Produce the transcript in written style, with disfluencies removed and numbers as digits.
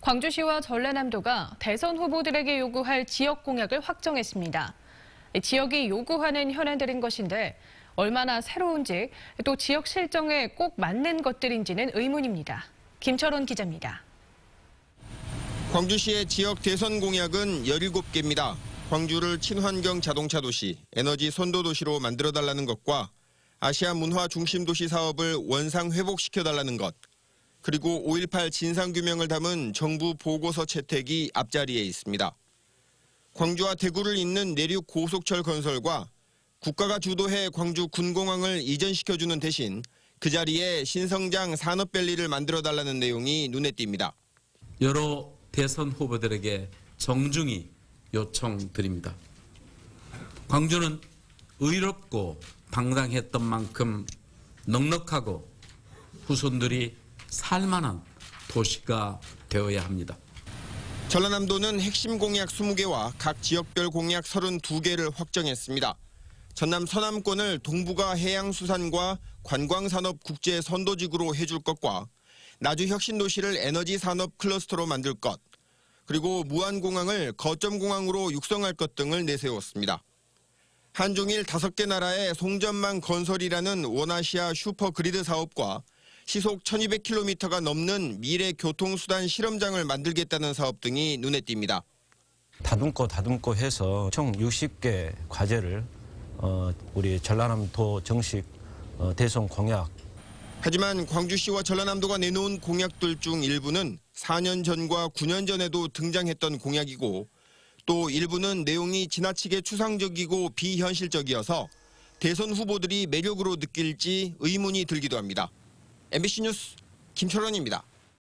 광주시와 전라남도가 대선 후보들에게 요구할 지역 공약을 확정했습니다. 지역이 요구하는 현안들인 것인데 얼마나 새로운지 또 지역 실정에 꼭 맞는 것들인지는 의문입니다. 김철원 기자입니다. 광주시의 지역 대선 공약은 17개입니다. 광주를 친환경 자동차 도시, 에너지 선도 도시로 만들어달라는 것과 아시아문화중심도시 사업을 원상 회복시켜달라는 것, 그리고 5.18 진상규명을 담은 정부 보고서 채택이 앞자리에 있습니다. 광주와 대구를 잇는 내륙고속철 건설과 국가가 주도해 광주 군공항을 이전시켜주는 대신 그 자리에 신성장 산업밸리를 만들어달라는 내용이 눈에 띕니다. 여러 대선 후보들에게 정중히 요청드립니다. 광주는 의롭고 당당했던 만큼 넉넉하고 후손들이 살만한 도시가 되어야 합니다. 전라남도는 핵심 공약 20개와 각 지역별 공약 32개를 확정했습니다. 전남 서남권을 동북아 해양수산과 관광산업 국제 선도지구로 해줄 것과 나주혁신도시를 에너지산업 클러스터로 만들 것, 그리고 무안공항을 거점공항으로 육성할 것 등을 내세웠습니다. 한중일 5개 나라의 송전망 건설이라는 원아시아 슈퍼그리드 사업과 시속 1200km가 넘는 미래 교통수단 실험장을 만들겠다는 사업 등이 눈에 띕니다. 다듬고 해서 총 60개 과제를 우리 전라남도 정식 대선 공약. 하지만 광주시와 전라남도가 내놓은 공약들 중 일부는 4년 전과 9년 전에도 등장했던 공약이고, 또 일부는 내용이 지나치게 추상적이고 비현실적이어서 대선 후보들이 매력으로 느낄지 의문이 들기도 합니다. MBC 뉴스 김철원입니다.